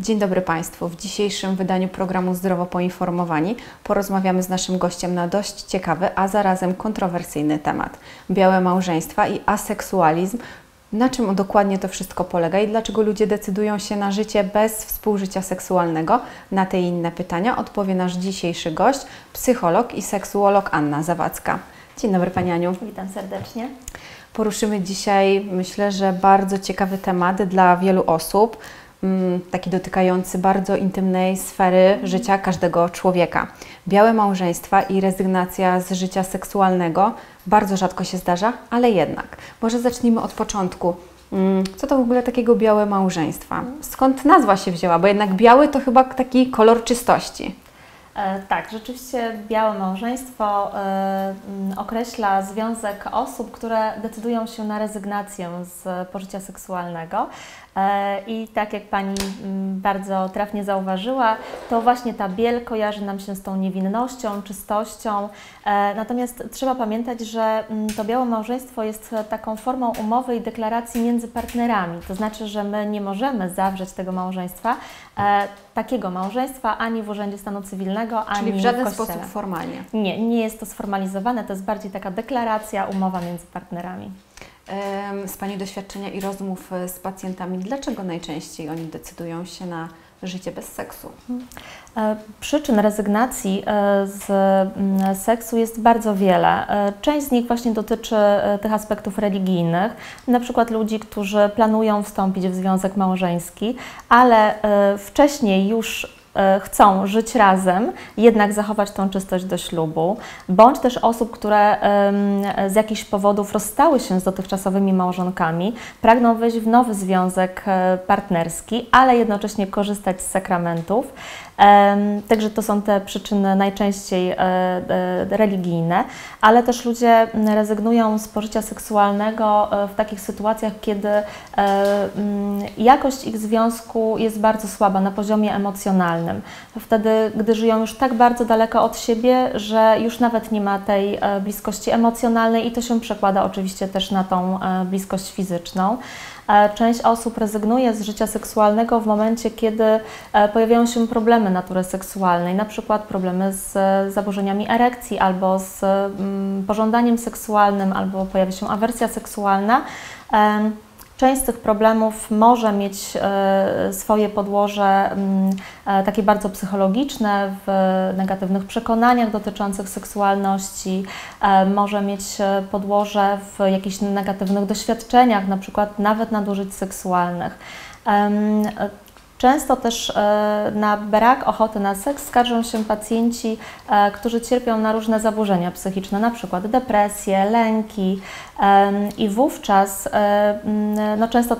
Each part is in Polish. Dzień dobry Państwu. W dzisiejszym wydaniu programu Zdrowo Poinformowani porozmawiamy z naszym gościem na dość ciekawy, a zarazem kontrowersyjny temat. Białe małżeństwa i aseksualizm. Na czym dokładnie to wszystko polega i dlaczego ludzie decydują się na życie bez współżycia seksualnego? Na te i inne pytania odpowie nasz dzisiejszy gość, psycholog i seksuolog Anna Zawadzka. Dzień dobry Pani Aniu. Witam serdecznie. Poruszymy dzisiaj, myślę, że bardzo ciekawy temat dla wielu osób, taki dotykający bardzo intymnej sfery życia każdego człowieka. Białe małżeństwa i rezygnacja z życia seksualnego bardzo rzadko się zdarza, ale jednak. Może zacznijmy od początku. Co to w ogóle takiego białe małżeństwa? Skąd nazwa się wzięła? Bo jednak biały to chyba taki kolor czystości. Tak, rzeczywiście białe małżeństwo określa związek osób, które decydują się na rezygnację z pożycia seksualnego. I tak jak Pani bardzo trafnie zauważyła, to właśnie ta biel kojarzy nam się z tą niewinnością, czystością. Natomiast trzeba pamiętać, że to białe małżeństwo jest taką formą umowy i deklaracji między partnerami. To znaczy, że my nie możemy zawrzeć tego małżeństwa, takiego małżeństwa, ani w Urzędzie Stanu Cywilnego, ani w kościele. Czyli w żaden sposób formalnie? Nie, nie jest to sformalizowane, to jest bardziej taka deklaracja, umowa między partnerami. Z Pani doświadczenia i rozmów z pacjentami, dlaczego najczęściej oni decydują się na życie bez seksu? Przyczyn rezygnacji z seksu jest bardzo wiele. Część z nich właśnie dotyczy tych aspektów religijnych, na przykład ludzi, którzy planują wstąpić w związek małżeński, ale wcześniej już chcą żyć razem, jednak zachować tą czystość do ślubu, bądź też osób, które z jakichś powodów rozstały się z dotychczasowymi małżonkami, pragną wejść w nowy związek partnerski, ale jednocześnie korzystać z sakramentów. Także to są te przyczyny najczęściej religijne, ale też ludzie rezygnują z pożycia seksualnego w takich sytuacjach, kiedy jakość ich związku jest bardzo słaba na poziomie emocjonalnym. Wtedy, gdy żyją już tak bardzo daleko od siebie, że już nawet nie ma tej bliskości emocjonalnej i to się przekłada oczywiście też na tą bliskość fizyczną. Część osób rezygnuje z życia seksualnego w momencie, kiedy pojawiają się problemy natury seksualnej, na przykład problemy z zaburzeniami erekcji albo z pożądaniem seksualnym, albo pojawia się awersja seksualna. Część z tych problemów może mieć swoje podłoże takie bardzo psychologiczne, w negatywnych przekonaniach dotyczących seksualności, może mieć podłoże w jakichś negatywnych doświadczeniach, na przykład nawet nadużyć seksualnych. Często też na brak ochoty na seks skarżą się pacjenci, którzy cierpią na różne zaburzenia psychiczne, na przykład depresje, lęki i wówczas no często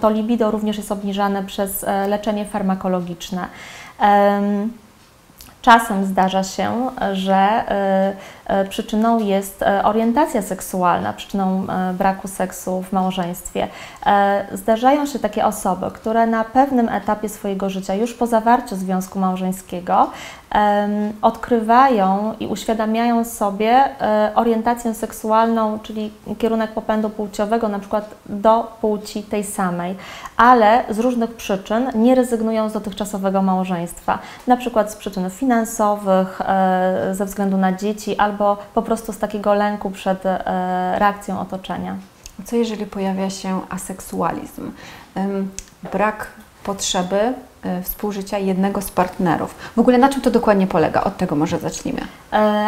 to libido również jest obniżane przez leczenie farmakologiczne. Czasem zdarza się, że przyczyną jest orientacja seksualna, przyczyną braku seksu w małżeństwie. Zdarzają się takie osoby, które na pewnym etapie swojego życia, już po zawarciu związku małżeńskiego, odkrywają i uświadamiają sobie orientację seksualną, czyli kierunek popędu płciowego, na przykład do płci tej samej, ale z różnych przyczyn nie rezygnują z dotychczasowego małżeństwa, na przykład z przyczyn finansowych, ze względu na dzieci albo po prostu z takiego lęku przed reakcją otoczenia. Co jeżeli pojawia się aseksualizm? Brak potrzeby współżycia jednego z partnerów. W ogóle na czym to dokładnie polega? Od tego może zacznijmy.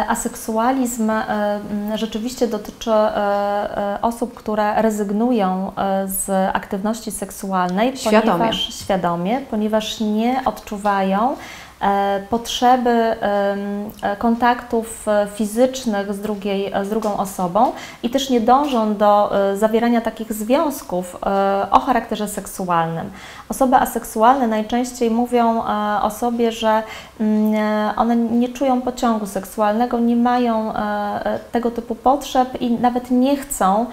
Aseksualizm rzeczywiście dotyczy osób, które rezygnują z aktywności seksualnej świadomie, ponieważ nie odczuwają potrzeby kontaktów fizycznych z drugą osobą i też nie dążą do zawierania takich związków o charakterze seksualnym. Osoby aseksualne najczęściej mówią o sobie, że one nie czują pociągu seksualnego, nie mają tego typu potrzeb i nawet nie chcą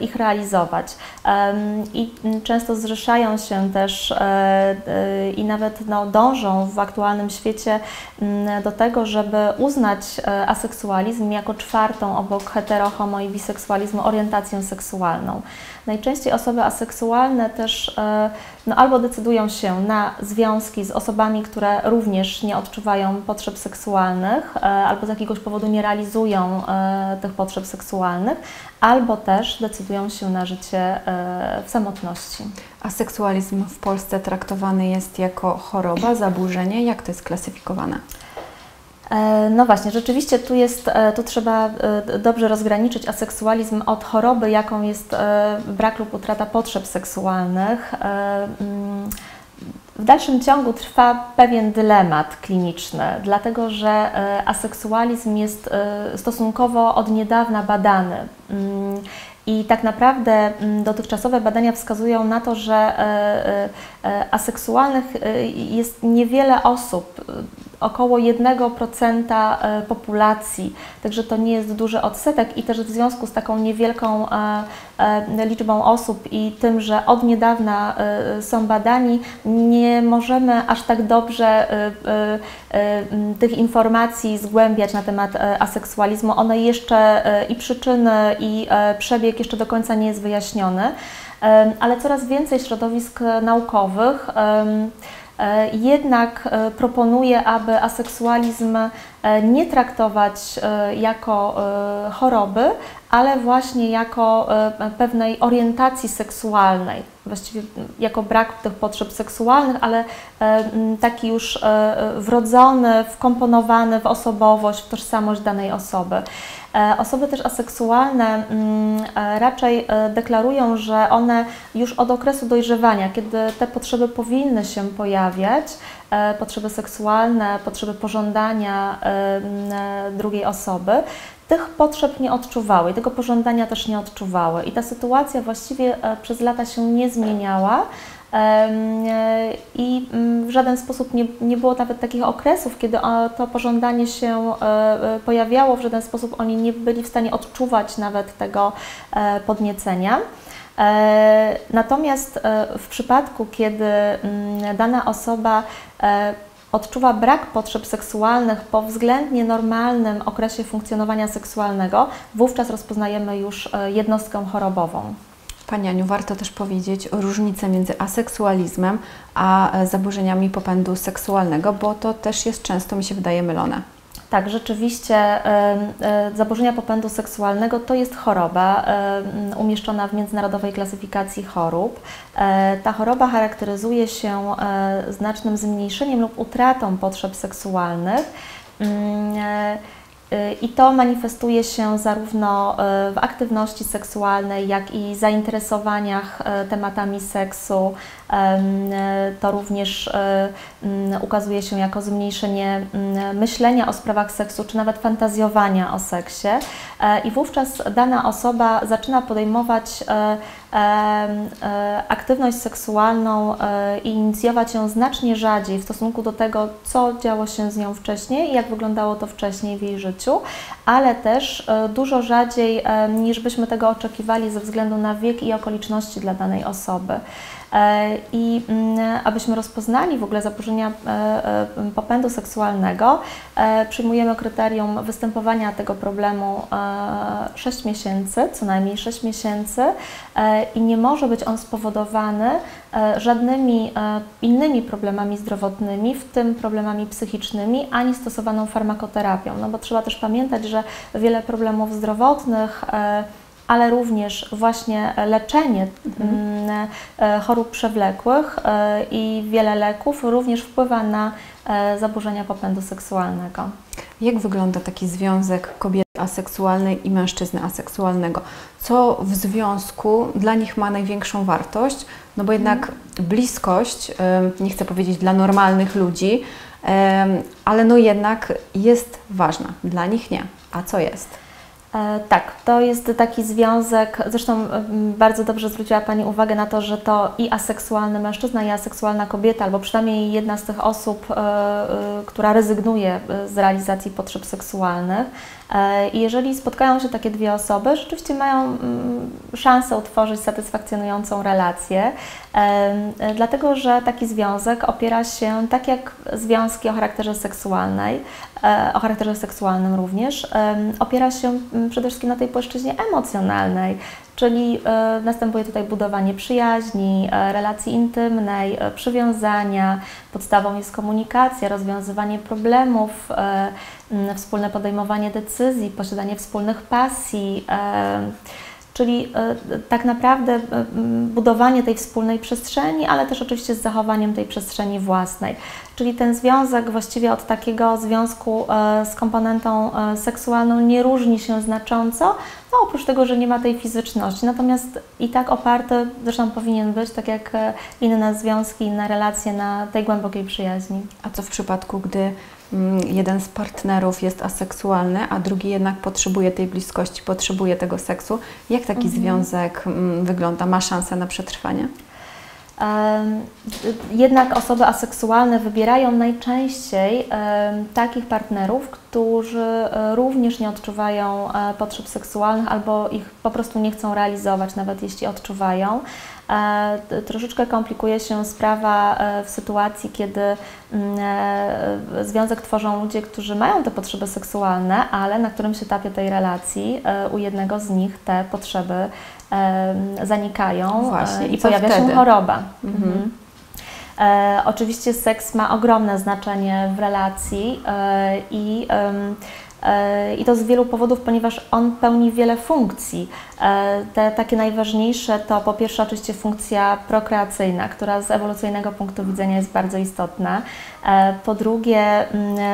ich realizować. I często zrzeszają się też i nawet dążą w aktualnym świecie do tego, żeby uznać aseksualizm jako czwartą obok hetero, homo i biseksualizmu orientację seksualną. Najczęściej osoby aseksualne też albo decydują się na związki z osobami, które również nie odczuwają potrzeb seksualnych, albo z jakiegoś powodu nie realizują tych potrzeb seksualnych, albo też decydują się na życie w samotności. A seksualizm w Polsce traktowany jest jako choroba, zaburzenie? Jak to jest klasyfikowane? No właśnie, rzeczywiście tu trzeba dobrze rozgraniczyć aseksualizm od choroby, jaką jest brak lub utrata potrzeb seksualnych. W dalszym ciągu trwa pewien dylemat kliniczny, dlatego że aseksualizm jest stosunkowo od niedawna badany. I tak naprawdę dotychczasowe badania wskazują na to, że aseksualnych jest niewiele osób, około 1% populacji, także to nie jest duży odsetek i też w związku z taką niewielką liczbą osób i tym, że od niedawna są badani, nie możemy aż tak dobrze tych informacji zgłębiać na temat aseksualizmu. One jeszcze i przyczyny i przebieg jeszcze do końca nie jest wyjaśniony, ale coraz więcej środowisk naukowych jednak proponuję, aby aseksualizm nie traktować jako choroby, ale właśnie jako pewnej orientacji seksualnej, właściwie jako brak tych potrzeb seksualnych, ale taki już wrodzony, wkomponowany w osobowość, w tożsamość danej osoby. Osoby też aseksualne raczej deklarują, że one już od okresu dojrzewania, kiedy te potrzeby powinny się pojawiać, potrzeby seksualne, potrzeby pożądania drugiej osoby, tych potrzeb nie odczuwały i tego pożądania też nie odczuwały. I ta sytuacja właściwie przez lata się nie zmieniała i w żaden sposób nie było nawet takich okresów, kiedy to pożądanie się pojawiało, w żaden sposób oni nie byli w stanie odczuwać nawet tego podniecenia. Natomiast w przypadku, kiedy dana osoba odczuwa brak potrzeb seksualnych po względnie normalnym okresie funkcjonowania seksualnego, wówczas rozpoznajemy już jednostkę chorobową. Pani Aniu, warto też powiedzieć różnicę między aseksualizmem a zaburzeniami popędu seksualnego, bo to też jest często, mi się wydaje, mylone. Tak, rzeczywiście zaburzenia popędu seksualnego to jest choroba umieszczona w międzynarodowej klasyfikacji chorób. Ta choroba charakteryzuje się znacznym zmniejszeniem lub utratą potrzeb seksualnych. I to manifestuje się zarówno w aktywności seksualnej, jak i zainteresowaniach tematami seksu. To również ukazuje się jako zmniejszenie myślenia o sprawach seksu, czy nawet fantazjowania o seksie. I wówczas dana osoba zaczyna podejmować aktywność seksualną i inicjować ją znacznie rzadziej w stosunku do tego, co działo się z nią wcześniej i jak wyglądało to wcześniej w jej życiu, ale też dużo rzadziej niż byśmy tego oczekiwali ze względu na wiek i okoliczności dla danej osoby. I abyśmy rozpoznali w ogóle zaburzenia popędu seksualnego, przyjmujemy kryterium występowania tego problemu 6 miesięcy, co najmniej 6 miesięcy i nie może być on spowodowany żadnymi innymi problemami zdrowotnymi, w tym problemami psychicznymi, ani stosowaną farmakoterapią. No bo trzeba też pamiętać, że wiele problemów zdrowotnych, ale również właśnie leczenie chorób przewlekłych i wiele leków również wpływa na zaburzenia popędu seksualnego. Jak wygląda taki związek kobiety aseksualnej i mężczyzny aseksualnego? Co w związku dla nich ma największą wartość? No bo jednak bliskość, nie chcę powiedzieć dla normalnych ludzi, ale no jednak jest ważna, dla nich nie. A co jest? Tak, to jest taki związek, zresztą bardzo dobrze zwróciła Pani uwagę na to, że to i aseksualny mężczyzna, i aseksualna kobieta, albo przynajmniej jedna z tych osób, która rezygnuje z realizacji potrzeb seksualnych. I jeżeli spotkają się takie dwie osoby, rzeczywiście mają szansę utworzyć satysfakcjonującą relację, dlatego że taki związek opiera się, tak jak związki o charakterze seksualnym również, opiera się przede wszystkim na tej płaszczyźnie emocjonalnej, czyli następuje tutaj budowanie przyjaźni, relacji intymnej, przywiązania, podstawą jest komunikacja, rozwiązywanie problemów, wspólne podejmowanie decyzji, posiadanie wspólnych pasji, czyli tak naprawdę budowanie tej wspólnej przestrzeni, ale też oczywiście z zachowaniem tej przestrzeni własnej. Czyli ten związek właściwie od takiego związku z komponentą seksualną nie różni się znacząco, no oprócz tego, że nie ma tej fizyczności. Natomiast i tak oparty, zresztą powinien być, tak jak inne związki, inne relacje, na tej głębokiej przyjaźni. A co w przypadku, gdy jeden z partnerów jest aseksualny, a drugi jednak potrzebuje tej bliskości, potrzebuje tego seksu? Jak taki związek wygląda? Ma szansę na przetrwanie? Jednak osoby aseksualne wybierają najczęściej takich partnerów, którzy również nie odczuwają potrzeb seksualnych albo ich po prostu nie chcą realizować, nawet jeśli odczuwają. Troszeczkę komplikuje się sprawa w sytuacji, kiedy związek tworzą ludzie, którzy mają te potrzeby seksualne, ale na którymś etapie tej relacji u jednego z nich te potrzeby zanikają. Właśnie. I pojawia się choroba. Mhm. Oczywiście seks ma ogromne znaczenie w relacji i to z wielu powodów, ponieważ on pełni wiele funkcji. Te takie najważniejsze to po pierwsze oczywiście funkcja prokreacyjna, która z ewolucyjnego punktu widzenia jest bardzo istotna. Po drugie,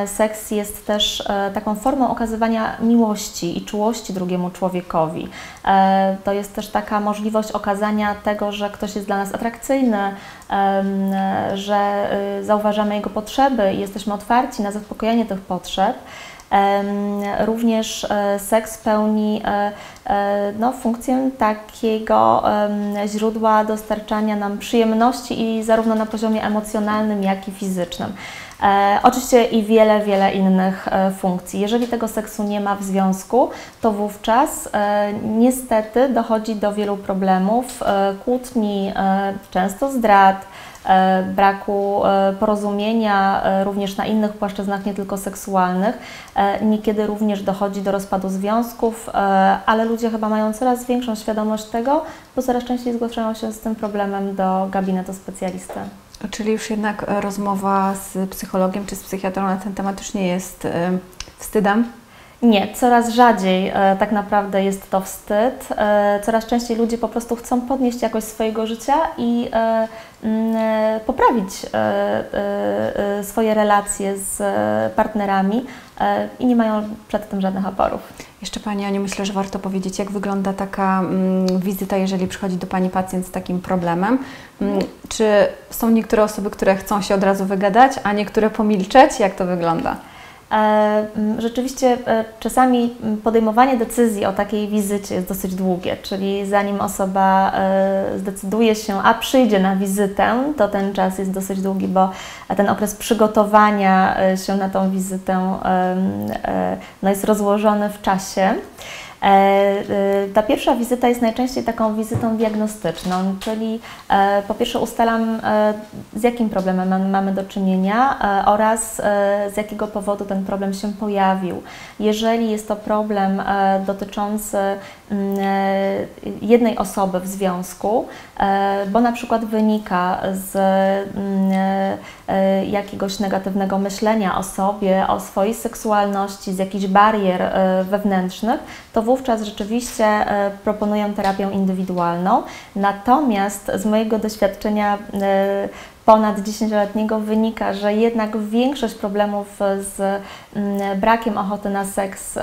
seks jest też taką formą okazywania miłości i czułości drugiemu człowiekowi. To jest też taka możliwość okazania tego, że ktoś jest dla nas atrakcyjny, że zauważamy jego potrzeby i jesteśmy otwarci na zaspokojenie tych potrzeb. Również seks pełni funkcję takiego źródła dostarczania nam przyjemności i zarówno na poziomie emocjonalnym, jak i fizycznym. Oczywiście i wiele, wiele innych funkcji. Jeżeli tego seksu nie ma w związku, to wówczas niestety dochodzi do wielu problemów, kłótni, często zdrad, braku porozumienia również na innych płaszczyznach, nie tylko seksualnych. Niekiedy również dochodzi do rozpadu związków, ale ludzie chyba mają coraz większą świadomość tego, bo coraz częściej zgłaszają się z tym problemem do gabinetu specjalisty. Czyli już jednak rozmowa z psychologiem czy z psychiatrą na ten temat już nie jest wstydem? Nie, coraz rzadziej tak naprawdę jest to wstyd. Coraz częściej ludzie po prostu chcą podnieść jakość swojego życia i poprawić swoje relacje z partnerami i nie mają przed tym żadnych oporów. Jeszcze Pani Aniu, myślę, że warto powiedzieć, jak wygląda taka wizyta, jeżeli przychodzi do Pani pacjent z takim problemem. Czy są niektóre osoby, które chcą się od razu wygadać, a niektóre pomilczeć? Jak to wygląda? Rzeczywiście czasami podejmowanie decyzji o takiej wizycie jest dosyć długie, czyli zanim osoba zdecyduje się, a przyjdzie na wizytę, to ten czas jest dosyć długi, bo ten okres przygotowania się na tą wizytę jest rozłożony w czasie. Ta pierwsza wizyta jest najczęściej taką wizytą diagnostyczną, czyli po pierwsze ustalam, z jakim problemem mamy do czynienia oraz z jakiego powodu ten problem się pojawił. Jeżeli jest to problem dotyczący jednej osoby w związku, bo na przykład wynika z jakiegoś negatywnego myślenia o sobie, o swojej seksualności, z jakichś barier wewnętrznych, to wówczas rzeczywiście proponuję terapię indywidualną. Natomiast z mojego doświadczenia ponad 10-letniego wynika, że jednak większość problemów z brakiem ochoty na seks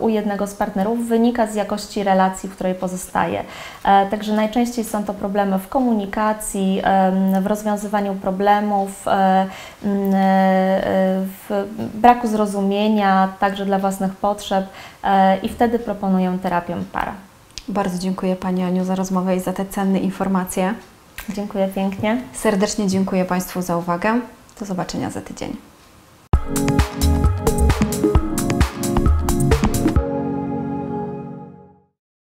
u jednego z partnerów wynika z jakości relacji, w której pozostaje. Także najczęściej są to problemy w komunikacji, w rozwiązywaniu problemów, w braku zrozumienia także dla własnych potrzeb i wtedy proponuję terapię para. Bardzo dziękuję Pani Aniu za rozmowę i za te cenne informacje. Dziękuję pięknie. Serdecznie dziękuję Państwu za uwagę. Do zobaczenia za tydzień.